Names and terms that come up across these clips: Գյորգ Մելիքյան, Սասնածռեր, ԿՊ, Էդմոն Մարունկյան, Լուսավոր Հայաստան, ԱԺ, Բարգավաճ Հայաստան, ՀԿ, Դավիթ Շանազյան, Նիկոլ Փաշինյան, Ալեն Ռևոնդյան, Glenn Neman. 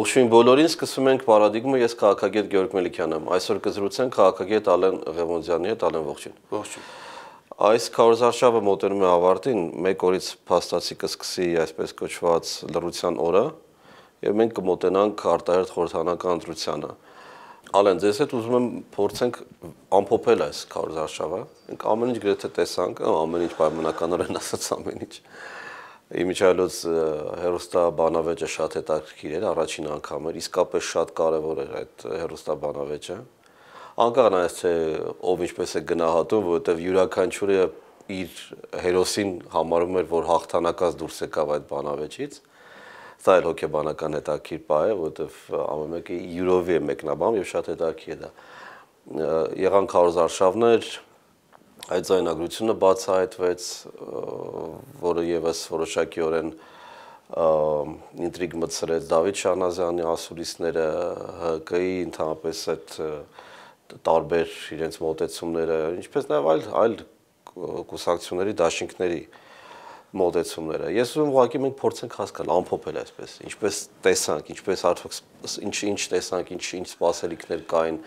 Ողջույն բոլորին, սկսում ենք պարադիգմը, ես քաղաքագետ Գյորգ Մելիքյանն եմ։ Այսօր կզրուցենք քաղաքագետ Ալեն Ռևոնդյանի հետ, Ալեն ողջույն։ Ողջույն։ Այս քարոզարշավը մոտենում է ավարտին, մեկ օրից փաստացի կսկսի այսպես կոչված լրության օրը, եւ մենք կմոտենանք արտահերթ խորհրդանական ընտրությանը։ Ալեն, ես հետ ուզում եմ փորձենք ամփոփել այս քարոզարշավը։ Մենք ամեն ինչ գրեթե տեսանք, ամեն ինչ պայմանականորեն ասած ամեն ինչ։ Իմիջայլոց հերոստաբանավեճը շատ հետաքրքիր էր, առաջին անգամ էր, իսկապես շատ կարևոր էր այդ հերոստաբանավեճը։ Անկախ նայած թե ով ինչպես է գնահատում, որովհետև յուրաքանչյուրը իր հերոսին համարում էր, որ հաղթանակած դուրս եկավ այդ բանավեճից։ Սա էլ հոգեբանական հետաքրքիր բան է, որովհետև ամեն մեկը յուրովի է մեկնաբան եւ շատ հետաքրքիր է դա։ Եղան քարոզարշավներ, Այդ զայնագրությունը բացահայտվեց, որը եւս որոշակիորեն ինտրիգ մտցրեց Դավիթ Շանազյանի ասուլիսները, ՀԿ-ի ընդհանրապես այդ տարբեր իրենց մոտեցումները, ինչպես նաեւ այլ կուսակցությունների դաշինքների մոտեցումները։ Ես ուզում եմ ուղղակի մենք փորձենք հասկանալ, ամփոփել այսպես, ինչպես տեսանք, ինչպես արդյոք ինչ տեսանք, ինչ սպասելիքներ կային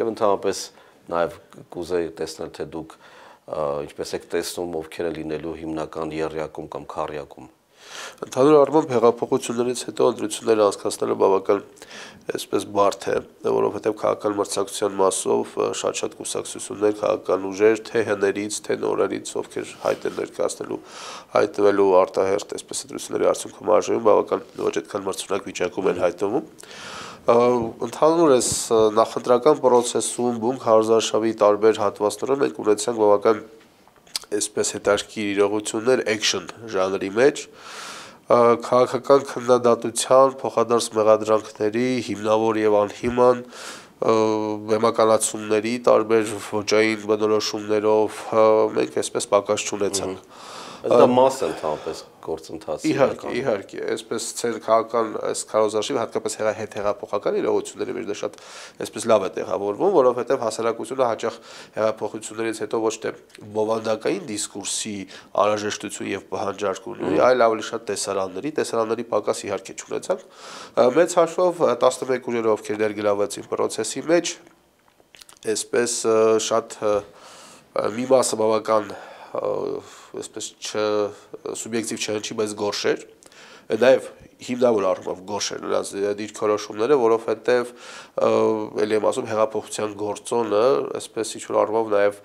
եւ ընդհանրապես Նաև կուզեի տեսնել, թե դուք ինչպես եք տեսնում, ովքեր են լինելու հիմնական եռյակում կամ քառյակում։ Ընդհանուր առմամբ հեղափոխություններից հետո ընտրությունները անցկացնելը բավական այսպես բարդ է, որովհետև քաղաքական մրցակցության մասով շատ-շատ կուսակցություններ, քաղաքական ուժեր, թե հներից, թե նորերից, ովքեր հայտ են ներկայացնելու, հայտնվելու արտահերթ այսպես ընտրությունների արդյունքում արժեվում, բավական ոչ այդքան մրցունակ վիճակում են հայտնվում։ Ընդհանուր այս նախընտրական պրոցեսում բուն քարոզարշավի տարբեր հատվածներում մենք ունեցանք բավական այսպես հետաքրքիր իրողություններ action ժանրի մեջ քաղաքական քննադատության, փոխադարձ մեղադրանքների, հիմնավոր եւ անհիմն բեմականացումների տարբեր ոչային բնորոշումներով մենք այսպես պակաս չունեցանք։ Դա մասը ընդհանրապես գործընթացի իհարկե իհարկե այսպես ցերքական այս քարոզարշավը հատկապես հեղափոխական իրողությունները մեր դա շատ այսպես լավ է տեղավորվում որովհետև հասարակությունը հաճախ հեղափոխություններից հետո ոչ թե բովանդակային դիսկուրսի անհրաժեշտություն եւ պահանջարկ ունի այլ ավելի շատ տեսարանների պակաս իհարկե չունեցավ մեծ հաշվով 11 ուժերը ովքեր ներգրավվեցին պրոցեսի մեջ այսպես շատ մի մասը բավական այսպես սուբյեկտիվ չհնչի, բայց գորշեր, նաեւ հիմնավոր առումով գորշեր նրանց դիրքորոշումները, որովհետեւ ելի եմ ասում հեղափոխության գործոնը, այսպես ինչ-որ առումով նաեւ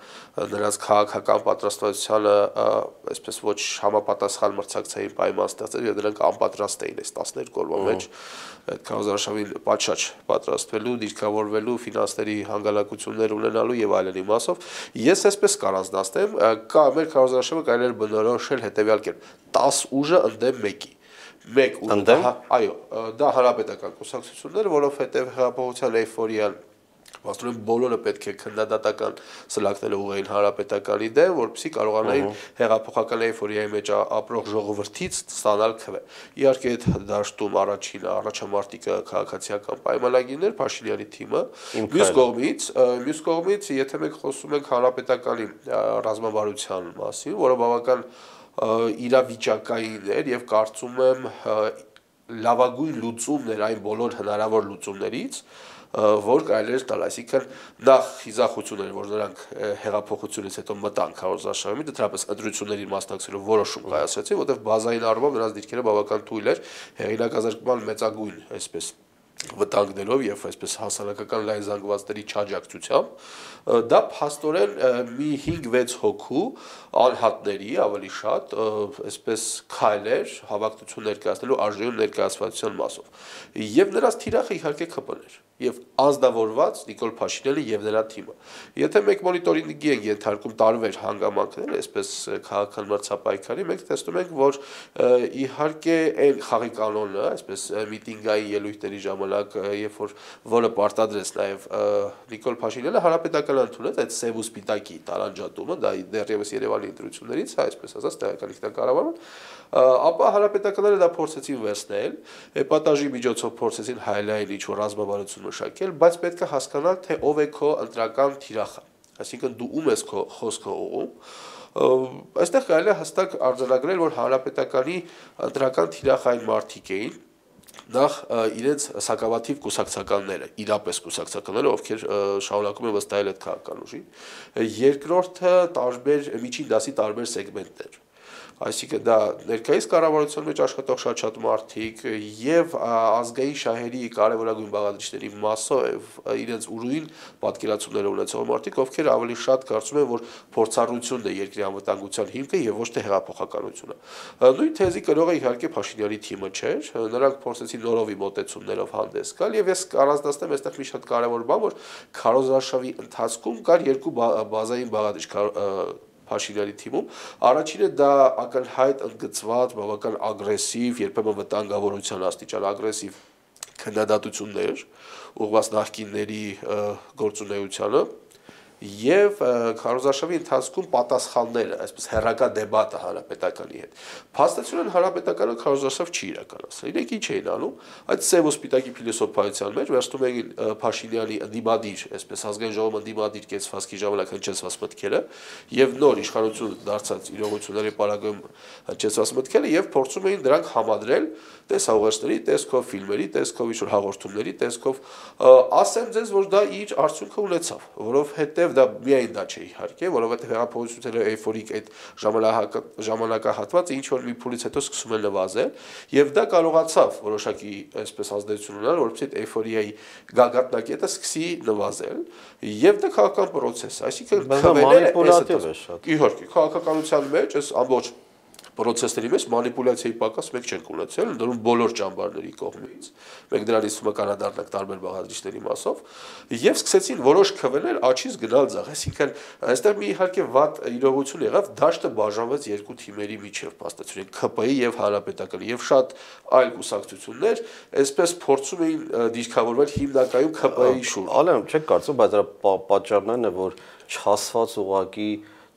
նրանց քաղաքական պատրաստվածությունը, այսպես ոչ համապատասխան մրցակցային պայման ստեղծել եւ նրանք անպատրաստ էին այս 12 օրվա մեջ այդ քարոզարշավին պատշաճ պատրաստվելու, դիրքավորվելու, ֆինանսների հանգանակություններ ունենալու եւ այլն իմաստով։ Ես այսպես կանանձնացնեմ, կա մեր քարոզարշավը կարելի է բնորոշել հետեւյալ կերպ. 10 ուժը ընդդեմ 1-ի մեկ ուժը, այո, դա հանրապետական կուսակցություններ, որովհետև հեղափոխության էյֆորիան Աստորեն բոլորը պետք է քննադատական սլակները ուղղեն հանրապետականի դեմ, որպեսզի կարողանային հեղափոխական էյֆորիայի մեջ ապրող ժողովրդից ստանալ քվե։ Իհարկե այդ դաշտում առաջամարտիկը քաղաքացիական պայմանագիրներ Փաշինյանի թիմը, մյուս կողմից, եթե մենք խոսում ենք հանրապետականի ռազմավարության մասին, որը բավական իրավիճակային էր եւ կարծում եմ լավագույն լուծումն էր այն բոլոր հնարավոր լուծումներից որ կարելի էր տալ, այսինքն նախ հիզախություն էր որ նրանք հեղափոխությունից հետո մտան քարոզարշավի, դրապես ընտրությունների մասնակցելով որոշում կայացրեցին, որտեղ բազային առումով նրանց դիրքերը բավական թույլ էր, հեղինակազրկման մեծագույն այսպես վտանգներով եւ այսպես հասարակական լայնազանգվածների չաջակցությամբ դա փաստորեն մի 5-6 հոգու անհատների ավելի շատ այսպես քայլեր հավաքություն ներկայացնելու արժեյուն ներկայացվածության մասով եւ նրանց թիրախը իհարկե կփոփել էր եւ ազդավորված Նիկոլ Փաշինյանը եւ նրա թիմը եթե մեկ մոնիտորինգի են ենթարկում տարբեր հանգամանքներ այսպես քաղաքական մրցապայքարի մենք տեսնում ենք որ իհարկե այն խաղի կանոնը այսպես միտինգային ելույթների ժամանակ երբ որ որը պարտադրեց նաեւ Նիկոլ Փաշինյանը հանրապետականը ընդունեց այդ սև ու սպիտակի տարանջատումը դա դեռևս Երևանի ընտրություններից այսպես ասած տեղակալիքն կառավարում ապա հանրապետականները դա փորձեցին վերցնել էպատաժի միջոցով փորձեցին հայլայել ինչ որ ռազմավարություն մշակել, բայց պետք է հասկանալ, թե ով է քո ընտրական թիրախը, այսինքն դու ում ես քո խոսքը ուղղում, այստեղ կարելի է հստակ արձանագրել, որ հանրապետականի ընտրական թիրախային մարդիկ էին, նախ իրենց սակավաթիվ կուսակցականները, իրապես կուսակցականները, ովքեր շարունակում են վստահել այդ քաղաքական ուժին, երկրորդը տարբեր միջին դասի տարբեր սեգմենտներ, այսինքն դա ներկայիս կառավարության մեջ աշխատող շատ-շատ մարդիկ եւ ազգային շահերի կարևորագույն բաղադրիչների մասով իրենց ուրույն պատկերացումներ ունեցող մարդիկ, ովքեր ավելի շատ կարծում են, որ փորձառությունն է երկրի անվտանգության հիմքը եւ ոչ թե հեղափոխականությունը։ Նույն թեզի կրողը իհարկե Փաշինյանի թիմը չէր, նրանք փորձեցին նորովի մոտեցումներով հանդես գալ եւ ես առանձնացնեմ այստեղ մի շատ կարևոր բան, որ քարոզարշավի ընթացքում կար երկու բազային բաղադրիչ Փաշինյանի թիմում, առաջինը դա ակնհայտ ընդգծված, բավական ագրեսիվ, երբեմն վտանգավորության աստիճան ագրեսիվ քննադատություններ, ուղղված նախկինների գործունեությանը Եվ քարոզարշավի ընթացքում պատասխանները, այսպես հերակա դեբատը հանրապետականի հետ։ Փաստացիորեն հանրապետականը քարոզարշավ չի իրականացրել։ Իրենք ինչ էին անում, այդ սև ու սպիտակի փիլիսոփայության մեջ վերցնում էին Փաշինյանի ընդդիմադիր, այսպես ազգային ժողովի ընդդիմադիր կեցվածքի ժամանակ հնչեցված մտքերը եւ նոր իշխանություն դարձած իրողությունների պարագայում հնչեցված մտքերը եւ փորձում էին դրանք համադրել տեսաուղերձների, տեսքով ֆիլմերի, տեսքով ինչ-որ հաղորդումների, տեսքով ասեմ ձեզ, որ դա իր արդյունքը ունեցավ, որովհետեւ դա միայն դա չէ իհարկե, որովհետև հեղափոխությունը էյֆորիկ այդ ժամանակահատվածը ինչ որ մի փուլից հետո սկսում է նվազել, եւ դա կարողացավ որոշակի այսպես ազդեցություն ունենալ, որովհետեւ այդ էյֆորիայի գագաթնակետը սկսի նվազել, եւ դա քաղաքական պրոցես է, այսինքն մանիպուլատիվ է շատ։ Իհարկե, քաղաքականության մեջ այս ամբողջ պրոցեսների մեջ մանիպուլյացիայի պակաս մենք չենք ունեցել, դրան բոլոր ճամբարների կողմից։ Մենք դրանից մկանադառնանք տարբեր բաղադրիչների մասով եւ սկսեցին որոշ քվեներ աչից գնալ ցախ, այսինքն այստեղ մի իհարկե վատ իրողություն եղավ, դաշտը բաժանվեց երկու թիմերի միջև, փաստացիորեն ԿՊ-ի եւ Հանրապետականի եւ շատ այլ կուսակցություններ, այսպես փորձում էին դիրքավորվել հիմնականում ԿՊ-ի շուրջ։ Ալեն, չեք կարծում, բայց դրա պատճառն է, որ չհասված ուղակի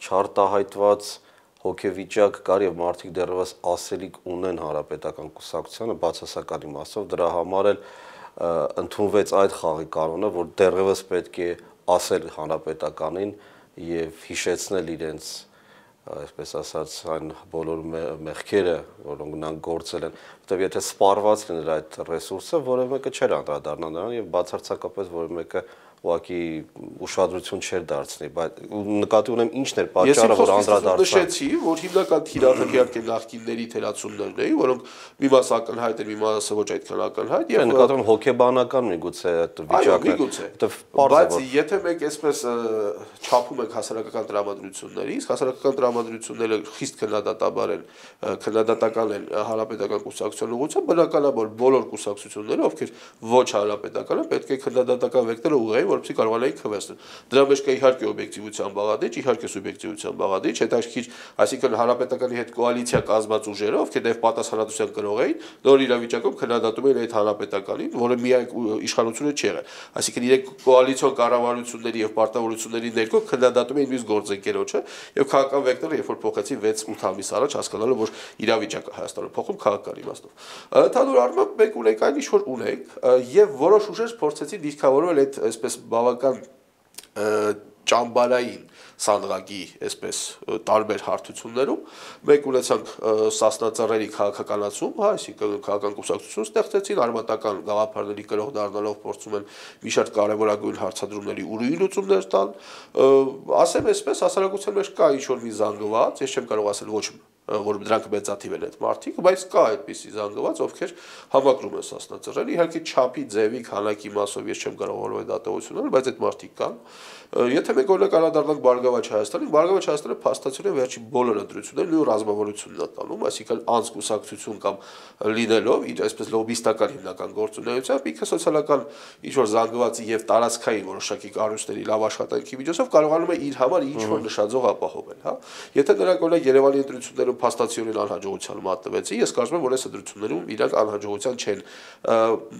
չարտահայտված Հոգեվիճակ կար եւ մարդիկ դեռևս ասելիք ունեն հանրապետական կուսակցությանը բացասականի մասով դրա համար էլ ընդունվեց այդ խաղի կանոնը, որ դեռևս պետք է ասել հանրապետականին եւ հիշեցնել իրենց, այսպես ասած, այն բոլոր մեղքերը, որոնք նրանք գործել են, որտեղ եթե սպառված լիներ այդ ռեսուրսը, որևէ մեկը չէր անդրադառնա նրան եւ բացարձակապես որևէ մեկը ուղղակի ուշադրություն չեր դարձնի, բայց նկատի ունեմ ինչն էր պատճառը, որ անդրադարձան։ Ես նշեցի, որ հիմնական թիրախը իհարկե նախկինների թերացումներն էին, որոնք մի մասը ակնհայտ էր, մի մասը ոչ այդքան ակնհայտ, եւ նկատի ունեմ հոգեբանական միգուցե այդ վիճակը։ Բայց եթե մենք այսպես չափում ենք հասարակական տրամադրությունների, իսկ հասարակական տրամադրությունները խիստ քննադատաբար են, քննադատական են հանրապետական կուսակցության ուղղությամբ, բնականաբար բոլոր կուսակցությունները, ովքեր ոչ հանրապետական են, պետք է քննադատական վեկտորը ուղղեն որպեսզի կարողանային քվեսնել։ Դրա մեջ կա իհարկե օբյեկտիվության բաղադրիչ, իհարկե սուբյեկտիվության բաղադրիչ, հետաքրքիր, այսինքն հանրապետականի հետ կոալիցիա կազմած ուժերը, ովքեր դեպի պատասխանատվության կրող էին, նոր իրավիճակում քննադատում էին այդ հանրապետականին, որը միայն իշխանությունը չի եղել։ Այսինքն իրենք կոալիցիոն կառավարությունների եւ պարտավորությունների ներքո քննադատում էին մյուս գործընկերոջը եւ քաղաքական վեկտորը, երբ որ փոխեցին 6-8 ամիս առաջ, հասկանալով, որ իրավիճակը Հայաստանում փոխում քաղաքական իմաստով։ Ընդհանուր առմամբ մենք ունենք այն, ինչ որ ունենք, եւ որոշ ուժեր փորձեցին դիրքավորել այդ այսպես բավական ճամբարային սանդղակի այսպես տարբեր հարթություններում մենք ունեցանք սասնածառերի քաղաքականացում, այսինքն քաղաքական կուսակցություն ստեղծեցին, արմատական գաղափարների կրող դառնալով փորձում են մի շարք կարևորագույն հարցադրումների ուրույն լուծումներ տալ, ասեմ այսպես հասարակության մեջ կա ինչ-որ մի զանգված, ես չեմ կարող ասել ոչ որ դրանք մեծաթիվ են այդ մարդիկ, բայց կա այդպիսի զանգված, ովքեր համակրում են սասնածռերը, իհարկե չափի, ձևի, քանակի մասով ես չեմ կարող որևէ դատավորություն անել, բայց այդ մարդիկ կան։ Եթե մենք օրինակ անդրադառնանք Բարգավաճ Հայաստանին, Բարգավաճ Հայաստանը փաստացիորեն վերջի բոլոր ընտրությունները նույն ռազմավարությունն է տանում, այսինքն անսկուսակցություն կամ լինելով իր այսպես լոբիստական հիմնական գործունեությամբ, ինքը սոցիալական ինչ-որ զանգվածի եւ տարածքային որոշակի կառույցների լավ աշխատանքի միջոցով կարողանում է իր համար ինչ-որ նշաձող ապահովել, հա։ Եթե նրանք օրինակ Երևանի ընտրությունները փաստացիորեն անհաջողության մատնվեցին, ես կարծում եմ, որ այս ընտրություններում իրանք անհաջողության չեն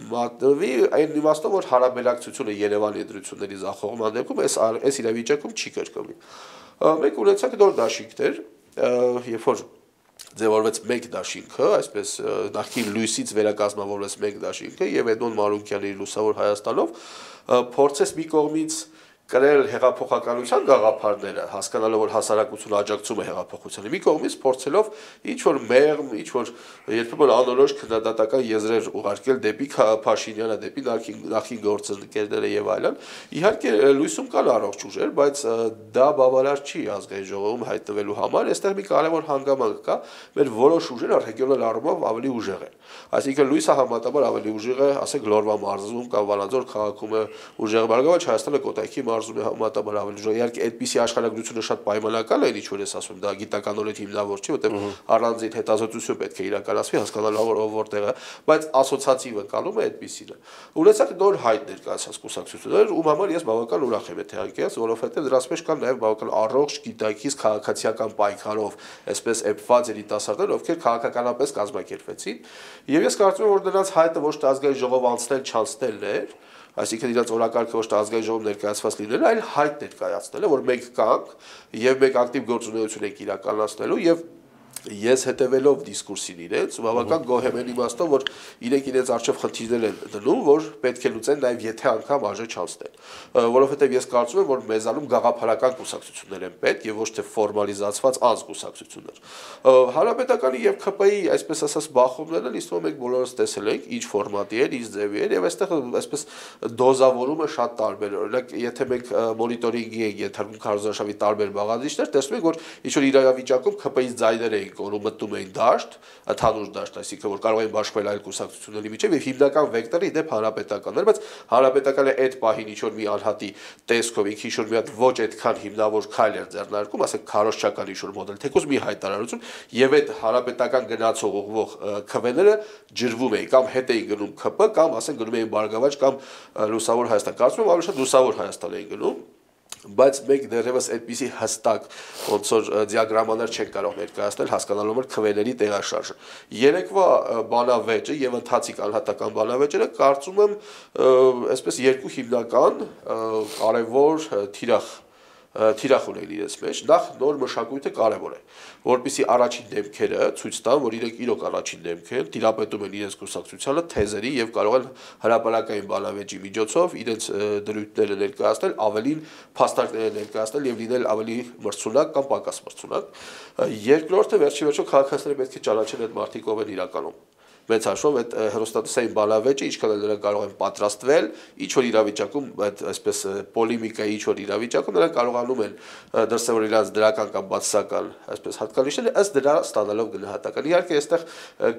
մատնվի, այն իմաստով, որ հարաբերակցությունը Երևանի ընտրությունների զախողման դեպքում այս իրավիճակում չի կրկնվի։ Մենք ունեցանք նոր դաշինքներ, երբ որ ձևավորվեց մեկ դաշինքը, այսպես նախկին լույսից վերակազմավորվեց մեկ դաշինքը եւ Էդմոն Մարունկյանի լուսավոր Հայաստանով փորձեց մի կողմից Կրել հեղափոխականության գաղափարները, հասկանալով որ հասարակությունը աջակցում է հեղափոխությանը, մի կողմից փորձելով ինչ որ մեղմ, ինչ որ երբեմն անորոշ քննադատական եզրեր ուղարկել դեպի Փաշինյանը, դեպի նախին գործընկերները եւ այլն, իհարկե լույսում կան առողջ ուժեր, բայց դա բավարար չի ազգային ժողովում հայտնվելու համար, այստեղ մի կարևոր հանգամանք կա, մեր որոշ ուժերը ռեգիոնալ առումով ավելի ուժեղ են։ Այսինքն լույսը համեմատաբար ավելի ուժեղ է, ասենք Լոռվա մարզում կամ Վանաձոր քաղաքում է ուժեղ, բայց Հայաստանը Կոտայքի Արզում է համատաբար ավելի ուժեղ։ Իհարկե այդպիսի աշխատանքությունը շատ պայմանական է, ինչ որ ես ասում, դա գիտականորեն հիմնավոր չի, որտեղ առանձին հետազոտություն պետք է իրականացվի, հասկանալով որ որտեղ է, բայց ասոցիատիվը կանում է այդպիսին։ Ունեցած նոր հայտ ներկայացած կուսակցություններ, ում համար ես բավական ուրախ եմ եթե անկեղծ, որովհետև դրանց մեջ կան նաև բավական առողջ գիտակից քաղաքացիական պայքարով, այսպես էփված երիտասարդներ, ովքեր քաղաքականապես կազմակերպվեցին, եւ ես կարծում եմ որ դրանց հայտը ոչ թե ազգային ժողով անցնել չանցնելն էր, այսինքն իրաց օրակարգը ոչ թե ազգային ժողով ներկայացված լինելը, այլ հայտ ներկայացնելը, որ մենք կանք եւ մենք ակտիվ գործունեություն ենք իրականացնելու եւ ես հետևելով դիսկուրսին իրենց, բավական գոհեմ եմ իմաստով, որ իրենք իրենց առջև խնդիրներ են դնում, որ պետք է լուծեն նաեւ եթե անգամ արժե չանցնեն, որովհետեւ ես կարծում եմ, որ մեզանում գաղափարական կուսակցություններ են պետք եւ ոչ թե ֆորմալիզացված անզգուսակցություններ։ Հանրապետականի եւ ԿՊ-ի, այսպես ասած, բախումները լիստում եք բոլորս տեսել եք, ինչ ֆորմատի էր, ինչ ձևի էր եւ այստեղ այսպես դոզավորումը շատ տարբեր է։ Օրինակ, եթե մենք մոնիտորինգի ենք ենթարկում քարոզարշավի տարբեր բաղադրիչներ, տեսնում եք, որ ինչ որ իրավիճակում ԿՊ-ից ձայներ էին որ մտնում էին դաշտ, ընդհանուր դաշտ, այսինքն որ կարող էին բաշխվել այլ կուսակցությունների միջև եւ հիմնական վեկտորը իդեպ հանրապետականն էր, բայց հանրապետականը այդ պահին ինչ որ մի անհատի տեսքով ինչ որ մի հատ ոչ այդքան հիմնավոր քայլ էր ձեռնարկում, ասենք քարոշչական ինչ որ մոդել, թեկուզ մի հայտարարություն եւ այդ հանրապետական գնացող ուղղող քվեները ջրվում էին կամ հետ էին գնում ԿՊ կամ ասենք գնում էին Բարգավաճ կամ Լուսավոր Հայաստան, կարծում եմ ավելի շատ Լուսավոր Հայաստան էին գնում Բայց մենք դեռևս այդպիսի հստակ ոնց որ դիագրամաներ չեն կարող ներկայացնել հասկանալով որ քվեների տեղաշարժը։ Երեկվա բանավեճը եւ ընթացիկ անհատական բանավեճերը կարծում եմ այսպես երկու հիմնական կարևոր թիրախ ունեն իրենց մեջ, նախ նոր մշակույթը կարևոր է, որպեսզի առաջին դեմքերը ցույց տան, որ իրենք իրոք առաջին դեմքեր, դիապետում են իրենց կուսակցությանը, թեզերի եւ կարող են հրապարակային բանավեճի միջոցով իրենց դրույթները ներկայացնել, ավելին փաստարկները ներկայացնել եւ լինել ավելի մրցունակ կամ պակաս մրցունակ։ Երկրորդը վերջիվերջո քաղաքացիները պետք է ճանաչեն այդ մարդիկ ով են իրականում։ Մեծ հաշվով այդ հերոստատուսային բանավեճը ինչքան էլ նրանք կարող են պատրաստվել, ինչ որ իրավիճակում, այդ այսպես պոլեմիկայի ինչ որ իրավիճակում նրանք կարողանում են դրսևորել իրենց դրական կամ բացասական, այսպես հատկանիշները, ըստ դրա ստանալով գնահատական։ Իհարկե, այստեղ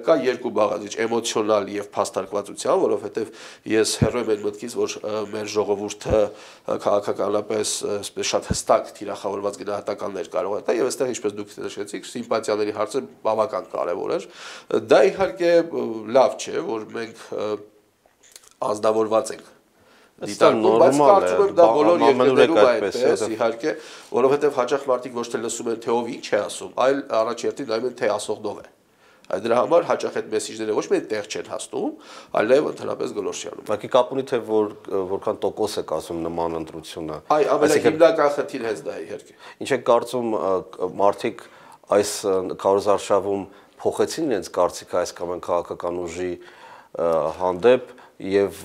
կա երկու բաղադրիչ՝ էմոցիոնալ եւ փաստարկվածության, որովհետեւ ես հեռու եմ այն մտքից, որ մեր ժողովուրդը քաղաքականապես այսպես շատ հստակ թիրախավորված գնահատականներ կարող է տա եւ այստեղ ինչպես դուք նշեցիք, սիմպաթիաների հարցը բավական կարեւոր է։ Դա իհարկե լավ չէ, որ մենք ազդավորված ենք դիտարկում, բայց կարծում եմ դա բոլոր երկրներում այդպես, իհարկե, որովհետև հաճախ մարդիկ ոչ թե լսում են, թե ով ինչ է ասում, այլ առաջերտին նայում են, թե ասողն ով է։ Այդ դրա համար հաճախ այդ մեսիջները ոչ միայն տեղ չեն հասնում, այլ նաև ընդհանրապես գոլորշիանում։ Ուղղակի կապ ունի թե որքան տոկոս է կասում նման ընտրությունը։ Այ ամենահիմնական խնդիրն է դա իհարկե։ Ինչ է կարծում մարդիկ այս քարոզարշավում փոխեցին իրենց կարծիքը այս կամ այն քաղաքական ուժի հանդեպ եւ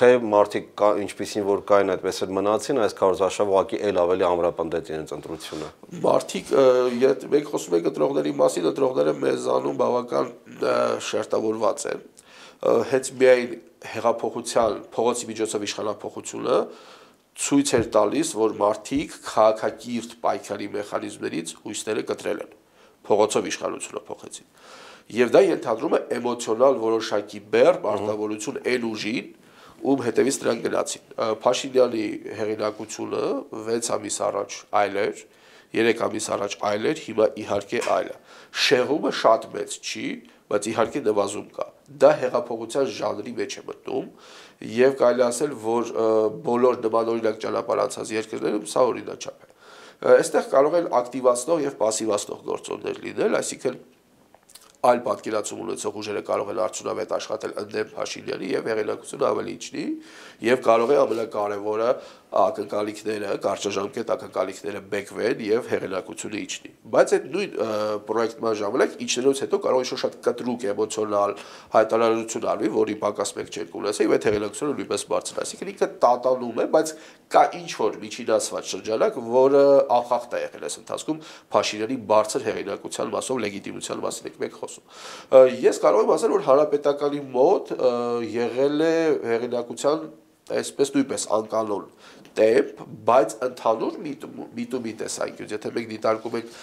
թե մարդիկ ինչպիսին որ կային այդպես էլ մնացին այս քարոզարշավը ուղղակի ել ավելի ամրապնդեց իրենց ընտրությունը մարդիկ մենք խոսում ենք ընտրողների մասին ընտրողները մեզանում բավական շերտավորված են հենց միայն հեղափոխության փողոցի միջոցով իշխանափոխությունը ցույց էր տալիս որ մարդիկ քաղաքակիրթ պայքարի մեխանիզմներից հույսները կտրել են Փողոցով իշխանությունը փոխեցին։ Եվ դա ենթադրում է էմոցիոնալ որոշակի բերբ արտահայտություն այն ուժին, ում հետևից նրանք գնացին։ Փաշինյանի հեղինակությունը 6 ամիս առաջ այլ էր, 3 ամիս առաջ այլ էր, հիմա իհարկե այլ է։ Շեղումը շատ մեծ չի, բայց իհարկե նվազում կա։ Դա հեղափոխության ժանրի մեջ է մտնում եւ կարելի ասել, որ բոլոր նմանօրինակ ճանապարհ անցած երկրներում սա օրինաչափ է։ Այստեղ կարող են ակտիվացնող եւ պասիվացնող գործոններ լինել, այսինքն այլ պատկերացում ունեցող ուժերը կարող են արդյունավետ աշխատել ընդդեմ Փաշինյանի եւ հեղինակությունը ավելի իջնի եւ կարող է ամենակարևորը ակնկալիքները, կարճաժամկետ ակնկալիքները բեկվեն եւ հեղինակությունը իջնի։ Բայց այդ նույն պրոյեկտման ժամանակ իջնելուց հետո կարող է շուտ շատ կտրուկ էմոցիոնալ հայտարարություն արվի, որի պակաս մեկ չեք ունեցել եւ այդ հեղինակությունը նույնպես բարձրացնի։ Այսինքն ինքը տատանում է, բայց կա ինչ որ միջինացված շրջանակ, որը անխախտ է եղել այս ընթացքում Փաշինյանի բարձր հեղինակության մասով, լեգիտիմության մասին եք մեկ խոսում։ Ես կարող եմ ասել, որ հանրապետականի մոտ եղել է հեղինակության այսպես նույնպես անկանոն տեպ, բայց ընդհանուր միտումի տեսանկյունից, եթե մենք դիտարկում ենք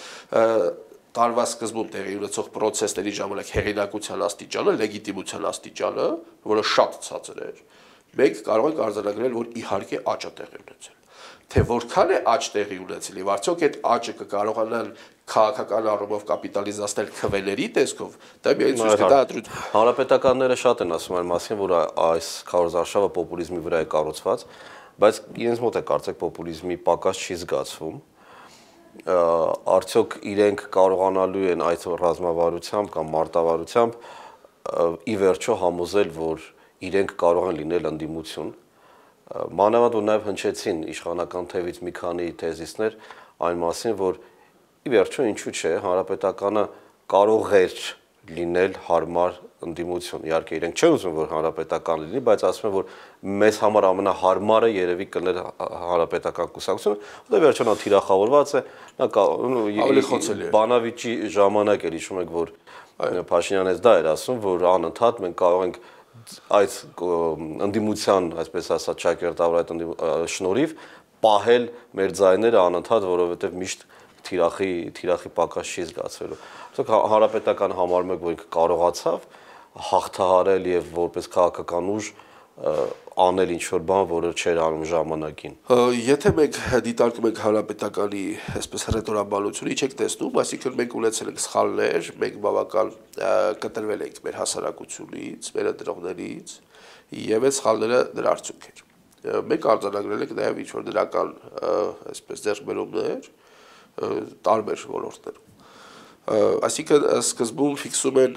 տարվա սկզբում տեղի ունեցող պրոցեսների ժամանակ հեղինակության աստիճանը, լեգիտիմության աստիճանը, որը շատ ցածր էր, մենք կարող ենք արձանագրել, որ իհարկե աճը տեղի ունեցել, թե որքան է աճ տեղի ունեցել եւ արդյոք այդ աճը կկարողանան քաղաքական առումով կապիտալիզացնել քվեների տեսքով, դա միայն ցույց կտա դրույթ։ Հանրապետականները շատ են ասում այն մասին, որ այս քարոզարշավը պոպուլիզմի վրա է կառուցված, բայց իրենց մոտ է կարծեք պոպուլիզմի պակաս չի զգացվում։ Արդյոք իրենք կարողանալու են այդ ռազմավարությամբ կամ մարտավարությամբ ի վերջո համոզել, որ իրենք կարող են լինել ընդդիմություն։ Մանավանդ որ նաև հնչեցին իշխանական թևից մի քանի թեզիսներ այն մասին, որ ի վերջո ինչու՞ չէ, հանրապետականը կարող էր լինել հարմար ընդդիմություն։ Իհարկե իրենք չեն ուզում, որ հանրապետական լինի, բայց ասում են, որ մեզ համար ամենահարմարը երևի կներ հանրապետական կուսակցությունը, որտեղ վերջնա թիրախավորված է, նա բանավիճի ժամանակ էր, հիշում եք, որ Փաշինյանը դա էր ասում, որ անընդհատ մենք կարող ենք այս ընդդիմության, այսպես ասած, ճակերտավորման շնորհիվ պահել մեր ձայները անընդհատ, որովհետև միշտ թիրախի պակաս չի զգացվելու։ Այսինքն հանրապետական համարում եք, որ ինքը կարողացավ հաղթահարել եւ որպես քաղաքական ուժ անել ինչ որ բան, որը չէր անում ժամանակին։ Եթե մենք դիտարկում ենք հանրապետականի այսպես ռետորաբանությունը, ի՞նչ եք տեսնում, այսինքն մենք ունեցել ենք սխալներ, մենք բավական կտրվել ենք մեր հասարակությունից, մեր ընտրողներից եւ այդ սխալները դրա արդյունք էր։ Մենք արձանագրել ենք նաեւ ինչ որ դրական այսպես ձեռքբերումներ տարբեր ոլորտներում։ Այսինքն սկզբում ֆիքսում են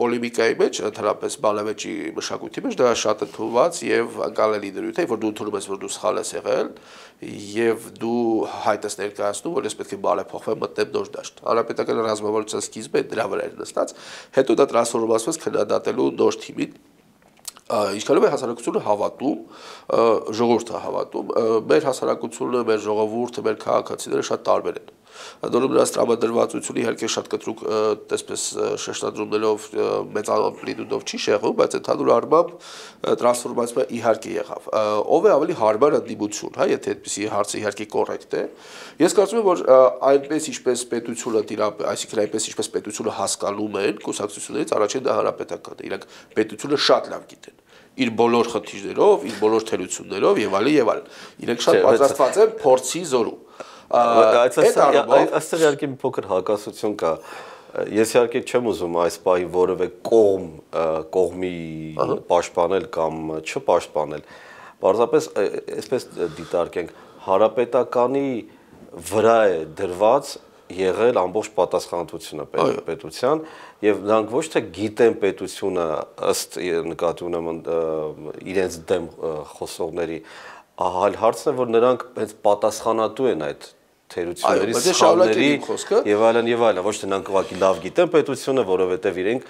պոլեմիկայի մեջ, ընդհանրապես բանավեճի մշակույթի մեջ, դա շատ ընդունված եւ անկալելի դրույթ է, որ դու ընդունում ես, որ դու սխալ ես եղել եւ դու հայտ ես ներկայացնում, որ ես պետք է բարեփոխվեմ, մտնեմ նոր դաշտ։ Հանրապետական ռազմավարության սկիզբը դրա վրա էր նստած, հետո դա տրանսֆորմացվեց քննադատելու նոր թիմին։ Ինչքանով է հասարակությունը հավատում, ժողովուրդը հավատում, մեր հասարակությունը, մեր ժողովուրդը, մեր քաղաքացիները շատ տարբեր են։ Դրանով նրանց տրամադրվածությունը իհարկե շատ կտրուկ այսպես շեշտադրումներով մեծ ամպլիտուդով չի շեղվում, բայց ընդհանուր առմամբ տրանսֆորմացիա իհարկե եղավ։ Ո՞վ է ավելի հարմար ընդդիմություն, հա, եթե այդպիսի հարցը իհարկե կոռեկտ է։ Ես կարծում եմ, որ այնպես ինչպես պետությունը դիրապետ, այսինքն այնպես ինչպես պետությունը հասկանում են կուսակցություններից, առաջին դա հանրապետականն է։ Իրանք պետությունը շատ լավ գիտեն։ Իր բոլոր խնդիրներով, իր բոլոր թերություններով եւ այլն եւ այլն։ Իրանք շատ պատրաստված են փորձի զորու։ Այստեղ իհարկե մի փոքր հակասություն կա։ Ես իհարկե չեմ ուզում այս պահի որևէ կողմի պաշտպանել կամ չպաշտպանել։ Պարզապես այսպես դիտարկենք, հանրապետականի վրա է դրված եղել ամբողջ պատասխանատվությունը պետության եւ նրանք ոչ թե գիտեն պետությունը ըստ նկատի ունեմ իրենց դեմ խոսողների, այլ հարցն է, որ նրանք հենց պատասխանատու են այդ թերությունների, սխալների եւ այլն, ոչ թե նրանք ուղղակի լավ գիտեն պետությունը, որովհետեւ իրենք,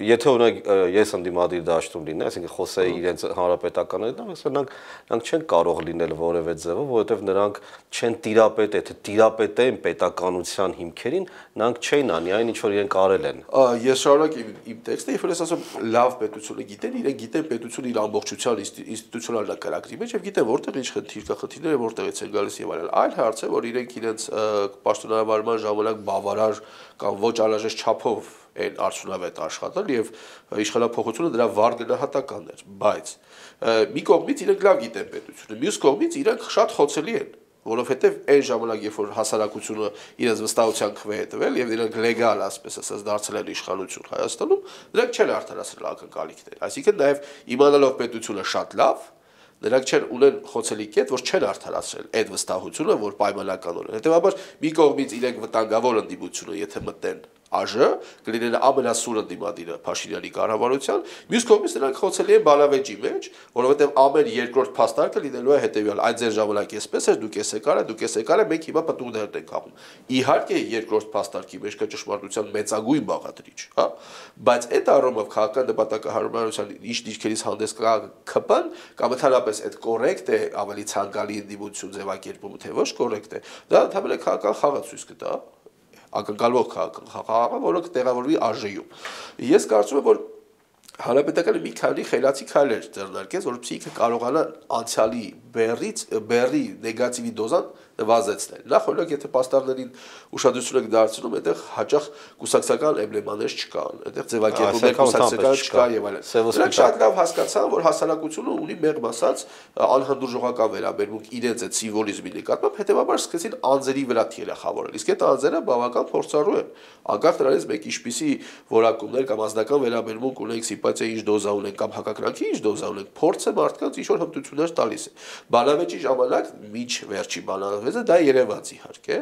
եթե օրինակ ես ընդդիմադիր դաշտում լինեի, այսինքն խոսեի իրենց հանրապետականների դեմ, ասեմ նրանք չեն կարող լինել որևէ ձևով, որովհետեւ նրանք չեն տիրապետ, եթե տիրապետ են պետականության հիմքերին, նրանք չեն անի այն, ինչ որ իրենք արել են։ Ես շարունակ իմ տեքստը, երբ որ ես ասում լավ պետությունը գիտեն, իրենք գիտեն պետությունը իր ամբողջության ինստիտուցիոնալ կարգի մեջ եւ գիտեն որտեղ ինչ խնդիր կա, խնդիրները որտեղից են գալիս եւ այլն։ Այլ հարց է, որ իրենք իրենց պաշտոնավարման ժամանակ բավարար կամ ոչ անհրաժեշտ չափով են արդյունավետ աշխատել եւ իշխանափոխությունը դրա վառ գնահատականն էր, բայց մի կողմից իրենք լավ գիտեն պետությունը, մյուս կողմից իրենք շատ խոցելի են, որովհետեւ այն ժամանակ, երբ որ հասարակությունը իրենց վստահության քվե է տվել եւ իրենք լեգալ, ասես ասած, դարձել են իշխանություն Հայաստանում, դրանք չեն արդարացրել ակնկալիքները։ Այսինքն նաեւ իմանալով պետությունը շատ լավ, նրանք չեն ունեն խոցելի կետ, որ չեն արդարացրել այդ վստահությունը, որ պայմանականորեն։ Հետեւաբար մի կողմից իրենք վտանգավոր ընդդիմությունը, եթե մտնեն Aja, Glenn Neman Sura Dimadina, Pashinani Karavarutyan, Muscomistan Hotelier, Balaveji Mage, or with them Amen Yerkort Pastarkel in the Loa Hetevial, Azejavalak Espesser, Dukesekara, make him up at 200 and come. Iharke Yerkort Pastarki Mesh Kachmarutyan, Metzagui Bagatrich. But at Arom of Hakan, the Bataka Harmarutan, Ishkilis Handeska Kapan, Kamatalapes at correcte, Avalitangali, the Mutsuzevaki Pumutevosh correcte, that Hamelaka Havasuskita. Ակնկալվող քաղաքական, որոնք տեղավորվի Աժեյում։ Ես կարծում եմ, որ հանրապետականը մի քանի խելացի քայլեր ձեռնարկեց, որպեսզի ինքը կարողանա անցյալի բեռի նեգատիվի դոզան նվազեցնել։ Նախ օրինակ, եթե պաստառներին ուշադրություն եք դարձնում, այդտեղ հաճախ կուսակցական էմբլեմաներ չկան, այդտեղ ձևակերպումներ կուսակցական չկան եւ այլն։ Նրանք շատ լավ հասկացան, որ հասարակությունը ունի մեղմ ասած անհանդուրժողական վերաբերմունք իրենց այդ սիմվոլիզմի նկատմամբ, հետեւաբար սկսեցին անձերի վրա թիրախավորել։ Իսկ այդ անձերը բավական փորձառու են։ Անկախ դրանից մեկ ինչպիսի որակումներ կամ անձնական վերաբերմունք ունենք, սիմպաթիա ինչ դոզա ունենք կամ հակակրանքի ինչ դոզա ունենք, փորձը մարդկանց ինչ որ հմտություններ տալիս է։ Բանավեճի ժամանակ միջ վերջի բանավեճ դա Երևանցի իհարկե,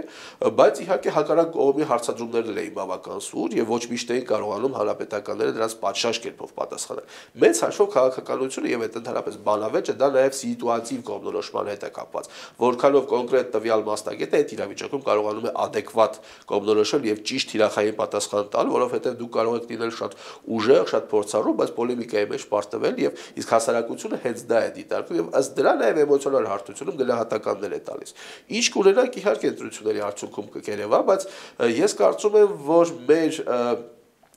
բայց իհարկե հակառակ կողմի հարցադրումներն էին բավական սուր եւ ոչ միշտ էին կարողանում հանրապետականները դրանց պատշաճ կերպով պատասխանել։ Մեծ հաշվով քաղաքականությունը եւ ընդհանրապես բանավեճը դա նաեւ սիտուացիվ կողմնորոշման հետ է կապված։ Որքանով կոնկրետ տվյալ մասնագետը այդ իրավիճակում կարողանում է adekvat կողմնորոշել եւ ճիշտ իրախային պատասխան տալ, որովհետեւ դու կարող ես լինել շատ ուժեղ, շատ փորձառու, բայց պոլեմիկայի մեջ պարտվել եւ իսկ հասարակությունը հենց դա է դիտարկում եւ ըստ դրա նաեւ էմոցիոնալ հարթությունում գլահատականներ է տալիս։ Ինչ կունենանք իհարկե ընտրությունների արդյունքում կերևա, բայց ես կարծում եմ, որ մեր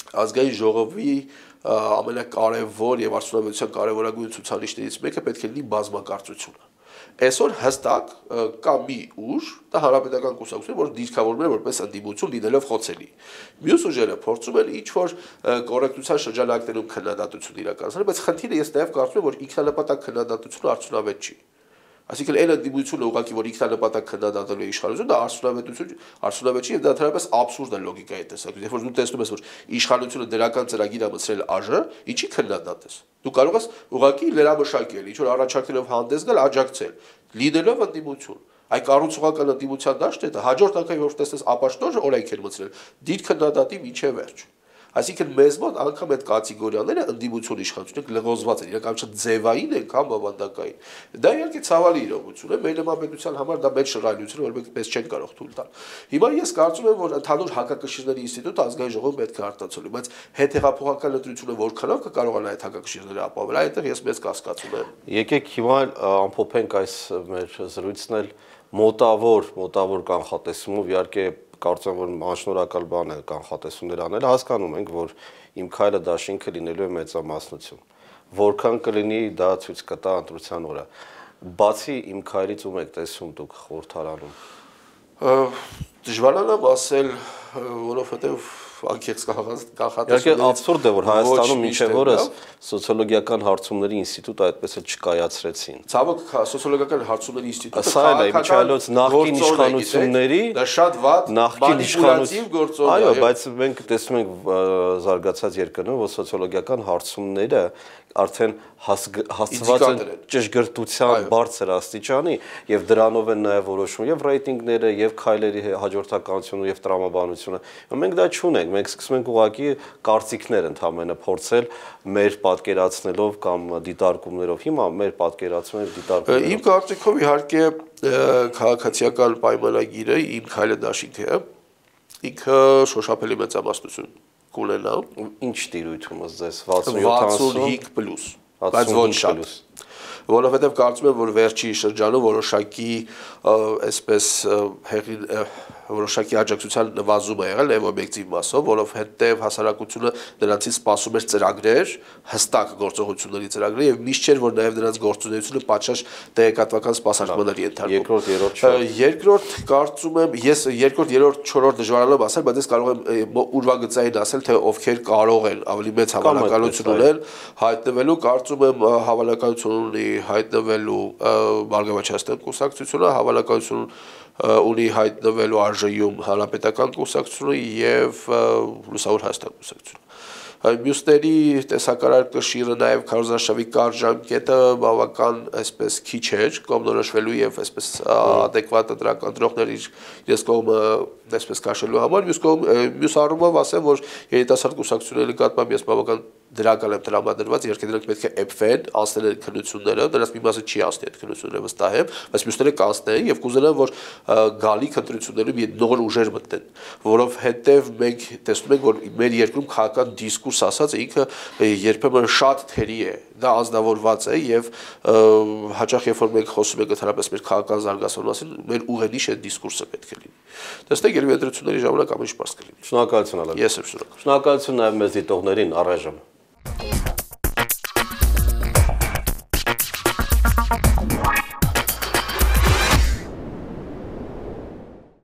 ազգային ժողովի ամենակարևոր եւ արդյունավետության կարևորագույն ցուցանիշներից մեկը պետք է լինի բազմակարծությունը։ Այսօր հստակ կա մի ուժ, դա հանրապետական կուսակցությունն է, որ դիրքավորվում է որպես ընդդիմություն լինելով խոցելի։ Մյուս ուժերը փորձում են ինչ-որ կոռեկտության շրջանակներում քննադատություն իրականացնել, բայց խնդիրը ես նաեւ կարծում եմ, որ ինքնանպատակ քննադատությունը արդյունավետ չի։ Այսինքն այն դիմությունը ուղղակի որ ինքնանպատակ քննադատելու իշխանությունը դա արդյունավետ չի եւ դա ընդհանրապես աբսուրդ է լոգիկայի տեսակետից։ Երբ որ դու տեսնում ես որ իշխանությունը դրական ծրագիր է մտցրել ԱԺ-ը, ինչի քննադատես։ Դու կարող ես ուղղակի լրամշակել, ինչ որ առաջարկներով հանդես գալ, աջակցել, լիդելով դիմություն։ Այդ կառուցողական դիմության դաշտը դա հաջորդ անգամ երբ տեսնես ապաշտորը օրենք էր մտցրել, դիրքը քննադատի միջի վերջ։ Այսինքն մեզ մոտ անգամ այդ կատեգորիաները ընդդիմություն իշխանությունն լղոզված են, իրականության ձևային են կամ ավանդակային։ Դա իհարկե ցավալի իրողություն է, մեր նմանպետության համար դա մեծ շռայլություն է, որը պես չեն կարող թույլ տալ։ Հիմա ես կարծում եմ, որ ընդհանուր հակակշիռների ինստիտուտը ազգային ժողովը պետք է արտացոլի, բայց հետեղափոխական ընտրությունը որքանով կկարողանա այդ հակակշիռները ապահովել, այդտեղ ես մեծ կասկածում եմ։ Եկեք հիմա ամփոփենք այս մեր զրույցն էլ մոտավոր կանխատեսումով, իհարկե Կարծում եմ, որ անշնորհակալ բան է կանխատեսումներ անել, հասկանում ենք, որ իմ քայլը դաշինքը լինելու է մեծամասնություն։ Որքան կլինի, դա ցույց կտա ընտրության օրը։ Բացի իմ քայլից ու մեկ տեսում դուք խորհրդարանում։ Դժվարանալով ասել, որովհետև անկեղծ կանխատեսումներ։ Իհարկե աբսուրդ է, որ Հայաստանում մինչև օրս սոցիոլոգիական հարցումների ինստիտուտը այդպես էլ չկայացրեցին։ Ցավոք, սոցիոլոգիական հարցումների ինստիտուտը քաղաքական գործոն է, այո, բայց մենք տեսնում ենք զարգացած երկրներում, որ սոցիոլոգիական հարցումները արդեն հասցված են ճշգրտության բարձր աստիճանի եւ դրանով են նաեւ որոշվում եւ ռեյտինգները եւ քայլերի հաջորդականությունը եւ տրամաբանությունը։ Մենք դա չունենք։ Մենք սկսում ենք ուղղակի կարծիքներ ընդհանրապես փորձել մեր պատկերացնելով կամ դիտարկումներով։ Հիմա մեր պատկերացումը եւ դիտարկումը։ Իմ կարծիքով իհարկե քաղաքացիական պայմանագիրը իմ քայլը դաշինքը ինքը շոշափելի մեծամասնություն կունենա։ Ինչ դիրույթում ես ձեզ 65+, բայց ոչ շատ։ Որովհետև կարծում եմ, որ վերջի շրջանում որոշակի այսպես հեղին որոշակի աջակցության նվազում է եղել եւ օբյեկտիվ մասով, որովհետեւ հասարակությունը դրանից սպասում էր ծրագրեր, հստակ գործողությունների ծրագրեր եւ միշտ չէր որ նաեւ դրանց գործունեությունը պատշաճ տեղեկատվական սպասարկմանների ենթարկվում։ Երկրորդ, կարծում եմ, ես երկրորդ, երրորդ, չորրորդ դժվարանալով ասել, բայց ես կարող եմ ուրվագծային ասել, թե ովքեր կարող են ավելի մեծ հավանականություն ունեն հայտնվելու, կարծում եմ հավանականություն ունի հայտնվելու Բարգավաճաստան կուսակցությունը, հավանականություն ունի հայտնվելու Արժեյում հանրապետական կուսակցությունը եւ Լուսավոր Հայաստան կուսակցությունը։ մյուսների տեսակարարքը շիրը նաև քարոզարշավի կարճ ժամկետը բավական այսպես քիչ էր կողմնորոշվելու եւ այսպես adekvat տրակադրողներ իրենց կողմը այսպես քաշելու համար մյուս առումով ասեմ որ երիտասարդ կուսակցությունների նկատմամբ ես բավական դրական եմ տրամադրված երկեր դրանք պետք է էփվեն անցնել են քննությունները դրանց մի մասը չի անցնի այդ քննությունները վստահ եմ բայց մյուսները կանցնեն եւ կուզենան որ գալի քննություններում իդ նոր ուժեր մտնեն որովհետեւ մենք տեսնում ենք որ մեր երկրում քաղաքական դիսկուրս ասած ինքը երբեմն շատ թերի է դա ազնվորված է եւ հաճախ երբ որ մենք խոսում ենք հնարավորապես մեր քաղաքական զարգացման մասին մեր ուղենիշ է դիսկուրսը պետք է լինի տեսնեք երիտասարդների ժամանակ ամեն ինչ պարզ կլինի շնորհակալություն ալեն ես եմ շնորհակալ շնորհակալություն նաեւ մեզ դիտողներին առայժմ